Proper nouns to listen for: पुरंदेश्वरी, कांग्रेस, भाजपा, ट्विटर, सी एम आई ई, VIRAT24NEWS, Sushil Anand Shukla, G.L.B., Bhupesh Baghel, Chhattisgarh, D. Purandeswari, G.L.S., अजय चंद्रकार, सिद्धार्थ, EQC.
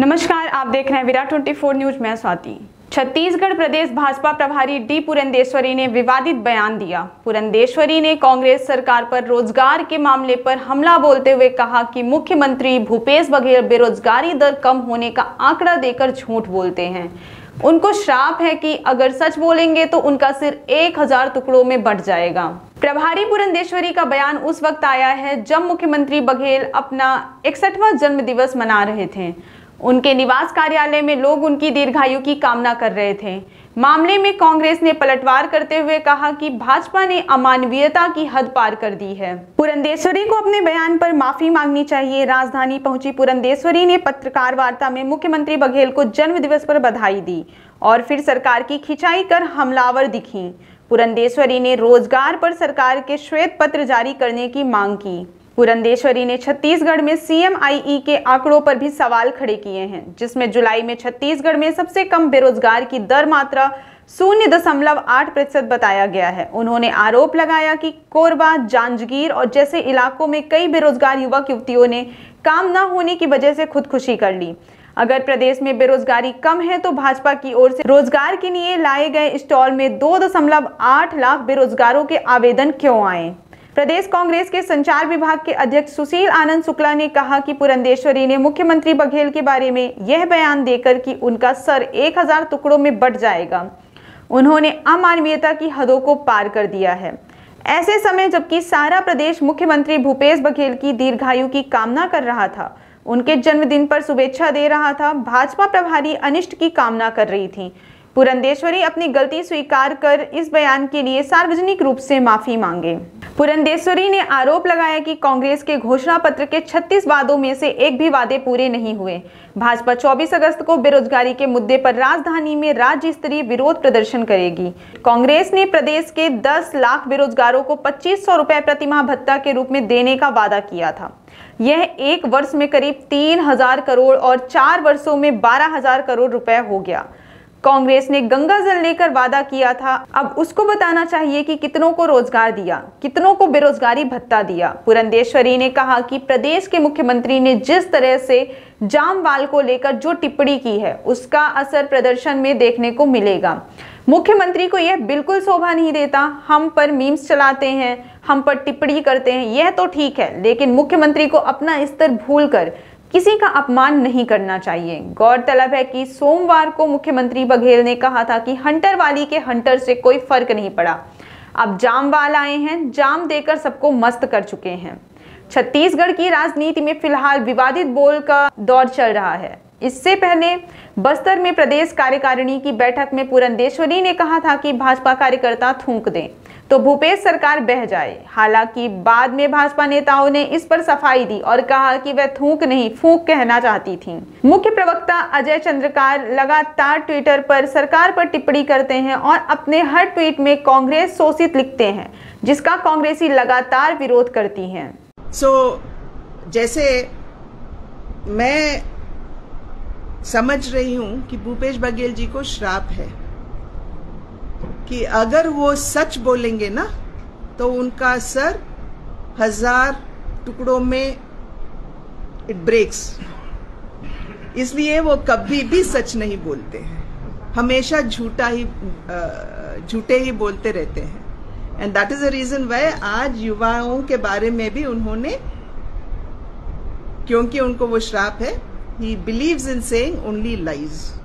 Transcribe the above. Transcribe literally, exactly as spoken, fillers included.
नमस्कार, आप देख रहे हैं विराट चौबीस न्यूज में स्वाति। छत्तीसगढ़ प्रदेश भाजपा प्रभारी डी पुरंदेश्वरी ने विवादित बयान दिया। पुरंदेश्वरी ने कांग्रेस सरकार पर रोजगार के मामले पर हमला बोलते हुए कहा कि मुख्यमंत्री भूपेश बघेल बेरोजगारी दर कम होने का आंकड़ा देकर झूठ बोलते हैं। उनको श्राप है कि अगर सच बोलेंगे तो उनका सिर एक हजार टुकड़ों में बंट जाएगा। प्रभारी पुरंदेश्वरी का बयान उस वक्त आया है जब मुख्यमंत्री बघेल अपना इकसठवां जन्म दिवस मना रहे थे। उनके निवास कार्यालय में लोग उनकी दीर्घायु की कामना कर रहे थे। मामले में कांग्रेस ने पलटवार करते हुए कहा कि भाजपा ने अमानवीयता की हद पार कर दी है। पुरंदेश्वरी को अपने बयान पर माफी मांगनी चाहिए। राजधानी पहुंची पुरंदेश्वरी ने पत्रकार वार्ता में मुख्यमंत्री बघेल को जन्म दिवस पर बधाई दी और फिर सरकार की खिंचाई कर हमलावर दिखी। पुरंदेश्वरी ने रोजगार पर सरकार के श्वेत पत्र जारी करने की मांग की। पुरंदेश्वरी ने छत्तीसगढ़ में सी एम आई ई के आंकड़ों पर भी सवाल खड़े किए हैं, जिसमें जुलाई में छत्तीसगढ़ में सबसे कम बेरोजगार की दर मात्रा शून्य दशमलव आठ प्रतिशत बताया गया है। उन्होंने आरोप लगाया कि कोरबा, जांजगीर और जैसे इलाकों में कई बेरोजगार युवक युवतियों ने काम न होने की वजह से खुदकुशी कर ली। अगर प्रदेश में बेरोजगारी कम है तो भाजपा की ओर से रोजगार के लिए लाए गए स्टॉल में दो दशमलव आठ लाख बेरोजगारों के आवेदन क्यों आए। प्रदेश कांग्रेस के संचार विभाग के अध्यक्ष सुशील आनंद शुक्ला ने कहा कि पुरंदेश्वरी ने मुख्यमंत्री बघेल के बारे में यह बयान देकर कि उनका सर एक हजार टुकड़ों में बंट जाएगा, उन्होंने अमानवीयता की हदों को पार कर दिया है। ऐसे समय जबकि सारा प्रदेश मुख्यमंत्री भूपेश बघेल की दीर्घायु की कामना कर रहा था, उनके जन्मदिन पर शुभेच्छा दे रहा था, भाजपा प्रभारी अनिष्ट की कामना कर रही थी। पुरंदेश्वरी अपनी गलती स्वीकार कर इस बयान के लिए सार्वजनिक रूप से माफी मांगे। पुरंदेश्वरी ने आरोप लगाया कि कांग्रेस के घोषणा पत्र के छत्तीस वादों में से एक भी वादे पूरे नहीं हुए। भाजपा चौबीस अगस्त को बेरोजगारी के मुद्दे पर राजधानी में राज्य स्तरीय विरोध प्रदर्शन करेगी। कांग्रेस ने प्रदेश के दस लाख बेरोजगारों को पच्चीस सौ रुपए प्रतिमाह भत्ता के रूप में देने का वादा किया था। यह एक वर्ष में करीब तीन हजार करोड़ और चार वर्षों में बारह हजार करोड़ रुपए हो गया। कांग्रेस ने गंगा जल लेकर वादा किया था, अब उसको बताना चाहिए कि कितनों को रोजगार दिया, कितनों को बेरोजगारी भत्ता दिया। पुरंदेश्वरी ने कहा कि प्रदेश के मुख्यमंत्री ने जिस तरह से जामवाल को लेकर जो टिप्पणी की है, उसका असर प्रदर्शन में देखने को मिलेगा। मुख्यमंत्री को यह बिल्कुल शोभा नहीं देता। हम पर मीम्स चलाते हैं, हम पर टिप्पणी करते हैं, यह तो ठीक है, लेकिन मुख्यमंत्री को अपना स्तर भूल कर किसी का अपमान नहीं करना चाहिए। गौरतलब है कि सोमवार को मुख्यमंत्री बघेल ने कहा था कि हंटर वाली के हंटर से कोई फर्क नहीं पड़ा। अब जामवाल आए हैं, जाम देकर सबको मस्त कर चुके हैं। छत्तीसगढ़ की राजनीति में फिलहाल विवादित बोल का दौर चल रहा है। इससे पहले बस्तर में प्रदेश कार्यकारिणी की बैठक में पुरंदेश्वरी ने कहा था कि भाजपा कार्यकर्ता थूक दें तो भूपेश सरकार बह जाए। हालांकि बाद में भाजपा नेताओं ने इस पर सफाई दी और कहा कि वह थूक नहीं, फूंक कहना चाहती थीं। मुख्य प्रवक्ता अजय चंद्रकार लगातार ट्विटर पर सरकार पर टिप्पणी करते हैं और अपने हर ट्वीट में कांग्रेस शोषित लिखते हैं, जिसका कांग्रेसी लगातार विरोध करती है। सो so, जैसे मैं समझ रही हूँ कि भूपेश बघेल जी को श्राप है कि अगर वो सच बोलेंगे ना तो उनका सर हजार टुकड़ों में इट ब्रेक्स, इसलिए वो कभी भी सच नहीं बोलते हैं, हमेशा झूठा ही झूठे ही बोलते रहते हैं। And that is the reason why आज युवाओं के बारे में भी उन्होंने, क्योंकि उनको वो श्राप है, he believes in saying only lies.